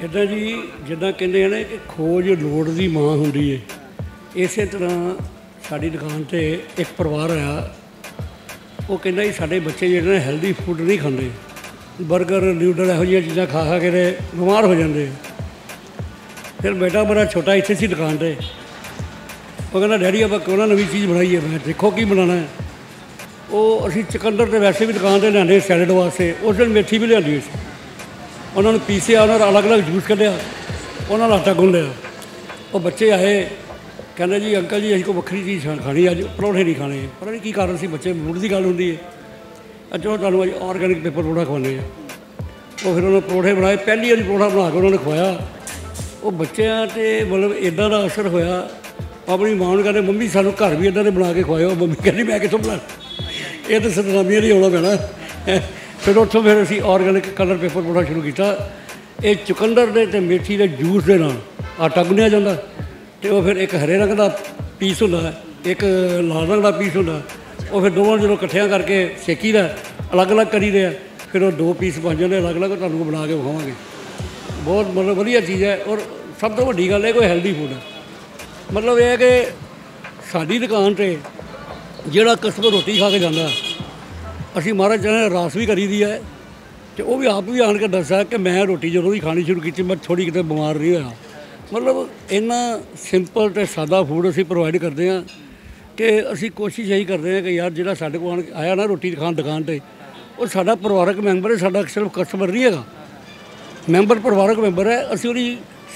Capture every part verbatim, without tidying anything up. इदा जी जिदा कहते हैं कि खोज लोड़ की माँ होंगी है। इस तरह साड़ी दुकान पर एक परिवार आया, वो कहता जी साढ़े बच्चे जो हैल्दी फूड नहीं खाते, बर्गर न्यूडल यह चीज़ा खा खा के बीमार हो जाते। फिर बेटा बड़ा छोटा इतने सी दुकान पर, वो कहता डैडी आप क्यों ना नवी चीज़ बनाई है। मैं देखो की बनाना है। वो असी चकंदर तो वैसे भी दुकान पर लिया सैलड वास्ते, उस दिन मेथी भी लिया। उन्होंने पीसिया, उन्होंने अलग अलग जूस कढ़िया, उन्होंने आटा गुन लिया। वो बच्चे आए कहना जी अंकल जी असी को वक्री चीज़ खानी अज, परौठे नहीं खाने। पता नहीं की कारण से बच्चे मूड की गल होंगी है। अच्छा चलो तुहानूं अज ऑर्गेनिक पेपर परौठा खवाने। तो फिर उन्होंने परौठे बनाए, पहली बार परौठा बना के उन्होंने खवाया। वो बच्चों से मतलब इदा का असर होया। अपनी माँ नूं कहते मम्मी सानूं घर भी इदा दे बना के खवाओ। मम्मी कहती मैं कितों बना, ये तो सतनामिया नहीं आना पैना। फिर उतों फिर असी ऑरगैनिक कलर पेपर पढ़ना शुरू किया। ये चुकंदर के तो मेथी के जूस के नाल आटा गुनिया जाता, तो वह फिर एक हरे रंग का पीस होंदा, एक लाल रंग का पीस होंदा। और फिर दोवें जो इकट्ठिया करके सेकी दा अलग अलग करी दे, फिर वो दो पीस बन जाते अलग अलग। तुहानूं बना के विखावांगे। बहुत मतलब वधिया चीज़ है। और सब तो वड्डी गल है कोई हैल्दी फूड है। मतलब यह है कि साडी दुकान ते जिहड़ा कस्टमर रोटी खा के जाता, असी महाराज जन रास भी करी दी है। तो वह भी आप भी आन के दसा कि मैं रोटी जो भी खानी शुरू की, मैं थोड़ी कितने बीमार नहीं होया। मतलब इन्ना सिंपल तो सादा फूड असी प्रोवाइड करते हैं कि असी कोशिश यही करते हैं कि यार जो साढ़े को आया ना रोटी खान दुकान पर, वह साढ़ा परिवारक मैंबर है, साढ़ा सिर्फ कस्टमर नहीं है, मैंबर परिवारक मैंबर है। असी उहदी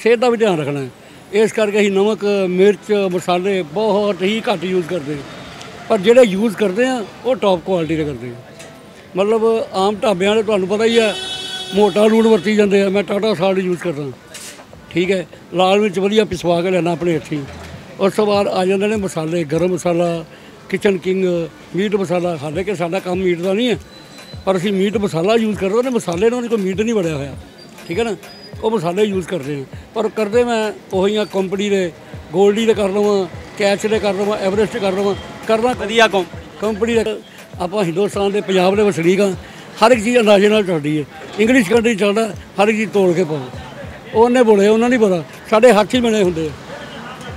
सेहत का भी ध्यान रखना है। इस करके असी नमक मिर्च मसाले बहुत ही घट यूज़ करते हैं, पर जोड़े यूज़ करते हैं वो टॉप क्वालिटी के करते हैं। मतलब आम ढाबे वाले तुहानूं पता ही है मोटा लून वरती जाते हैं। मैं टाटा साल्ट यूज़ करता, ठीक है, लाल मिर्च वधिया पिसवा के लैना अपने हथी। उस तो बाद आ जाते हैं मसाले, गर्म मसाला, किचन किंग, मीट मसाला। हालांकि कि साडा काम मीट का नहीं है, पर असी मीट मसाला यूज़ कर रहे हैं। मसाले ने कोई मीट नहीं बड़िया होया, ठीक है ना, वो मसाले यूज़ करते हैं। पर करते मैं उही कंपनी के गोल्डी के कर लवां, कैच के कर लवां, एवरेस्ट के कर लवां, करना वधिया कंपनी। आप हिंदुस्तान के पंजाब के वसनीक हाँ, हर एक चीज़ अंदाजे नाल चलती है। इंग्लिश कंट्री चलता हर एक चीज़ तोड़ के पाओ। उन्हें बोले उन्हें नहीं पता साढ़े हथ ही बने होंगे।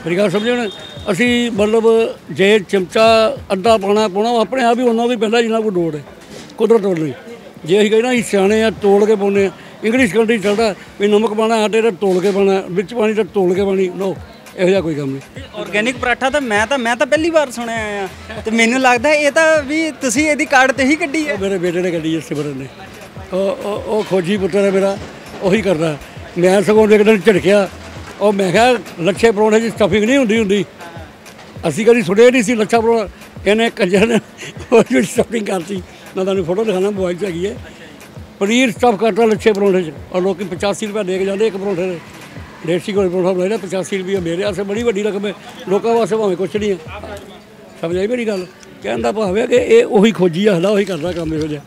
मेरी गल समझो ना, असी मतलब जे चमचा अद्धा पाना पाना अपने आप ही उन्होंने भी पहला जिन्ना कोई डोड़ है कुदरत वाली। जे अं कहना सियाने आ तोड़ के पाने। इंग्लिश कंट्री चलता भी नमक पाना आटे तो तोड़ के पाना, बिच पानी तो तोड़ के पानी। लो यह कोई काम नहीं। ऑर्गेनिक पराठा तो मैं तो मैं तो पहली बार सुनया। तो मैनू लगता है ये भी तुसी इहदी कार्ड ते ही कड्डी है। मेरे बेटे ने कड्डी है, सिमरन ने। ओ खोजी पुत्र है मेरा, उही करदा। मैं सगों एक दिन झटकिया और मैं क्या लच्छे परौठे की स्टफिंग नहीं होंदी होंदी असीं कदी सुने नहीं सी। लच्छा परौठा इहने कंजर ने उसमें स्टफिंग करती। मैं तुहानूं फोटो दिखाना, मोबाइल हैगी है। पनीर स्टफ करता लच्छे परौठे च और लोग पचासी रुपया दे के जाते एक परौठे दे। देसी कोई परौठा बनाई ना पचासी रुपये मेरे आसे बड़ी वड्डी रकम है, लोगों वास्ते भावें कुछ नहीं है। समझ आई मेरी गल? कहना भाव है कि ये उही खोजी है, हला उही करता काम। यह जहा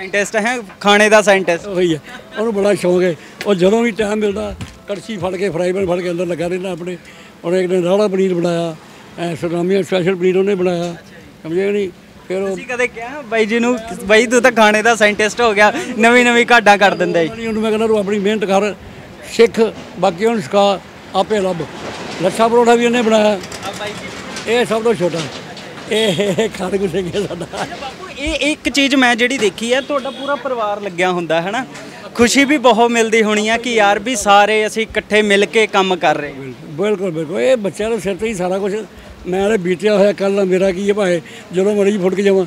साइंटिस्ट है, खाने का साइंटिस्ट वही है। उन्होंने बड़ा शौक है और जो भी टाइम मिलता कड़छी फड़ के फ्राई पैन फड़ के अंदर लगा रहना अपने। और एक दिन राड़ा पनीर बनाया, सतनामिया स्पैशल पनीर उन्हें बनाया। समझे नहीं? फिर कदे कहा बाई जी नूं बाई तू तो खाने का साइंटिस्ट हो गया, नवी नवी काढां कर दिंदा जी। उन्होंने मैं कहना तू अपनी मेहनत कर, सिख बाकी उन्हें सिखा आपे लब। लच्छा परौठा भी उन्हें बनाया। ये सब तो छोटा ये खान गुस्से गया। ये एक चीज़ मैं जी देखी है, थोड़ा पूरा परिवार लग्या होंदा है ना, खुशी भी बहुत मिलती होनी है कि यार भी सारे असी इकट्ठे मिल के काम कर रहे। बिल्कुल बिल्कुल, ये बच्चों के सिर पर ही सारा कुछ मैं बीतिया होया। कल मेरा की है भाई जो मर्जी फुटक जावां,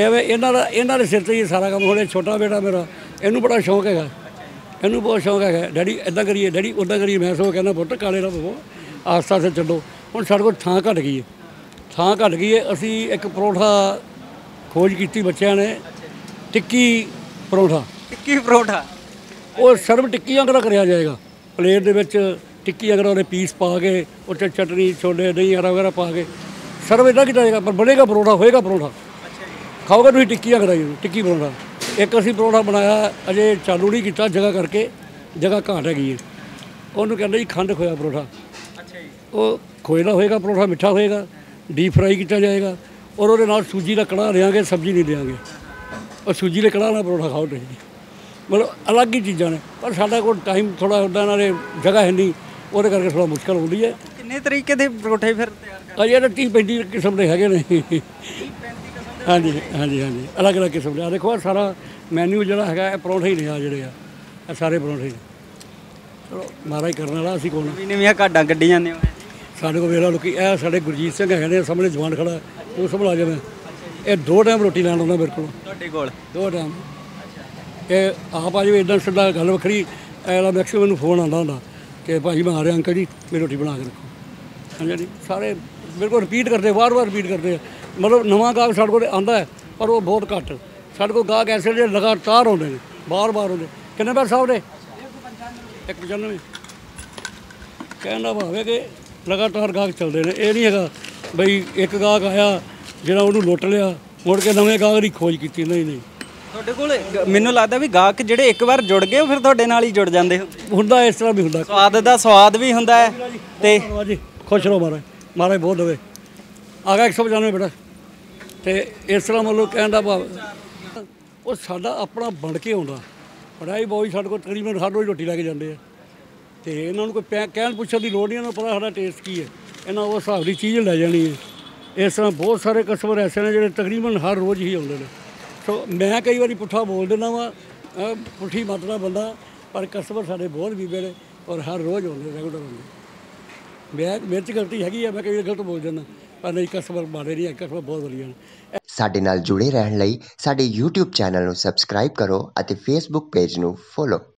एवं इन्हों इन्हों के सिर पर ही सारा काम हो। छोटा बेटा मेरा इनू बड़ा शौक है, इनू बहुत शौक है। डैडी इदा करिए, डैडी उदा करिए। मैं सो कहना पुत काले ना पवो, आस्ता आस्ते चलो। हुण साढ़े कोल थां घट गई है, थां घट गई है। असी एक परौठा खोज की बच्चों ने, टिक्की परौठा। टिक्की परौठा वो सर्व टिक्की आंगरा कराया जाएगा। प्लेट दे विच टिक्की आंगरा उहदे पीस पा के, उत्ते चटनी छोले दही हरा वगैरह पा के सर्व इदा किया जाएगा। पर बनेगा परौठा, होएगा परौठा, खाओगे तुसीं टिक्की आंगरा जी। टिक्की परौठा एक असी परौठा बनाया, अजे चालू नहीं किया जगह करके, जगह घाट हैगी है। उन्होंने कहते जी खंड खोया परौठा। वो खोए का होएगा परौठा, मिठा होएगा, डीप फ्राई किया जाएगा और सूजी का कड़ा देंगे, सब्जी नहीं देंगे। और सूजी के कड़ा ना परौठा खाओ। मतलब अलग ही चीज़ा ने, पर साडा कोल टाइम थोड़ा उदा नाले जगह है नहीं, वो करके थोड़ा मुश्किल होती है। कितने तरीके के परोठे फिर तैयार करते? तीस पैंती किस्म के है। हाँ जी हाँ जी हाँ जी, अलग अलग किस्म के। देखो सारा मैन्यू जोड़ा है परोठे ही ने, आ जोड़े आ सारे परोठे ने। चलो महाराज करने वाला असं कौन नवी घाटा क्डिया ने साढ़े को वेला लोग। यह साढ़े गुरजीत सिंह है सामने जवान खड़ा, वो सब ला जाए। ये दो टाइम रोटी लैन आना मेरे को, दो टाइम ये आप आ जाए। इदा सीधा गल वखरी ऐसा मैक्सीम मैं फोन आता हूँ कि भाजी मैं आ रहा अंकल जी मेरी रोटी बना के रखो। हाँ जी सारे मेरे को रिपीट करते, बार बार रिपीट करते हैं। मतलब नवा गाहक साढ़े को आता है पर वो बहुत घट्ट। साढ़े को गाहक ऐसे जो लगातार आते हैं, बार बार आते। किन्ने पैसे साहब ने एक पचानवे कहना भाव है कि लगातार गाहक चलते हैं। ये नहीं है बई एक गाहक आया जिन्हें उन्होंने लुट लिया मुड़ के नवे गाहक की खोज की। नहीं नहीं ਤੁਹਾਡੇ ਕੋਲ ਮੈਨੂੰ ਲੱਗਦਾ ਵੀ ਗਾਹਕ ਜਿਹੜੇ ਇੱਕ ਵਾਰ ਜੁੜ ਗਏ ਫਿਰ ਤੁਹਾਡੇ ਨਾਲ ਹੀ ਜੁੜ ਜਾਂਦੇ। ਹੁੰਦਾ ਇਸ ਤਰ੍ਹਾਂ ਵੀ ਹੁੰਦਾ, ਸਵਾਦ ਦਾ ਸਵਾਦ ਵੀ ਹੁੰਦਾ ਹੈ। ਤੇ ਜੀ ਖੁਸ਼ ਰਹੋ ਮਹਾਰਾਜ, ਮਹਾਰਾਜ ਬਹੁਤ ਦੇਵੇ। ਆ ਗਿਆ ਇੱਕ ਸੌ ਪਚਾਨਵੇਂ ਬੇਟਾ। ਤੇ ਇਸ ਤਰ੍ਹਾਂ ਮਤਲਬ ਕਹਿਣ ਦਾ ਭਾਵ ਉਹ ਸਾਡਾ ਆਪਣਾ ਬਣ ਕੇ ਆਉਂਦਾ। ਬੜਾਈ ਬੋਈ ਸਾਡੇ ਕੋਲ ਤਕਰੀਬਨ ਹਰ ਰੋਜ਼ ਰੋਟੀ ਲੈ ਕੇ ਜਾਂਦੇ ਆ ਤੇ ਇਹਨਾਂ ਨੂੰ ਕੋਈ ਕਹਿਣ ਪੁੱਛਣ ਦੀ ਲੋੜ ਨਹੀਂ। ਇਹਨਾਂ ਨੂੰ ਪਤਾ ਸਾਡਾ ਟੇਸਟ ਕੀ ਹੈ, ਇਹਨਾਂ ਉਹ ਹਿਸਾਬ ਦੀ ਚੀਜ਼ ਲੈ ਜਾਣੀ ਹੈ। ਇਸ ਤਰ੍ਹਾਂ ਬਹੁਤ ਸਾਰੇ ਕਸਟਮਰ ਐਸੇ ਨੇ ਜਿਹੜੇ ਤਕਰੀਬਨ ਹਰ ਰੋਜ਼ ਹੀ ਆਉਂਦੇ ਨੇ। ਸੋ ਮੈਂ ਕਈ ਵਾਰੀ ਪੁੱਠਾ ਬੋਲ ਦਿੰਦਾ ਵਾਂ, ਪੁੱਠੀ ਮੱਤ ਦਾ ਬੰਦਾ, ਪਰ ਕਸਟਮਰ ਸਾਡੇ ਬਹੁਤ ਵੀਬੇ ਨੇ ਔਰ ਹਰ ਰੋਜ਼ ਆਉਂਦੇ, ਰੈਗੂਲਰ ਆਉਂਦੇ। ਮੈਂ ਮੇਰੇ 'ਚ ਗਲਤੀ ਹੈਗੀ ਆ, ਮੈਂ ਕਈ ਵਾਰੀ ਗਲਤ ਬੋਲ ਦਿੰਦਾ, ਪਰ ਨਹੀਂ ਕਸਟਮਰ ਮਾੜੇ ਨਹੀਂ, ਕਸਟਮਰ ਬਹੁਤ ਵਧੀਆ ਨੇ। ਸਾਡੇ ਨਾਲ ਜੁੜੇ ਰਹਿਣ ਲਈ ਸਾਡੇ YouTube ਚੈਨਲ ਨੂੰ ਸਬਸਕ੍ਰਾਈਬ ਕਰੋ ਅਤੇ Facebook ਪੇਜ ਨੂੰ ਫੋਲੋ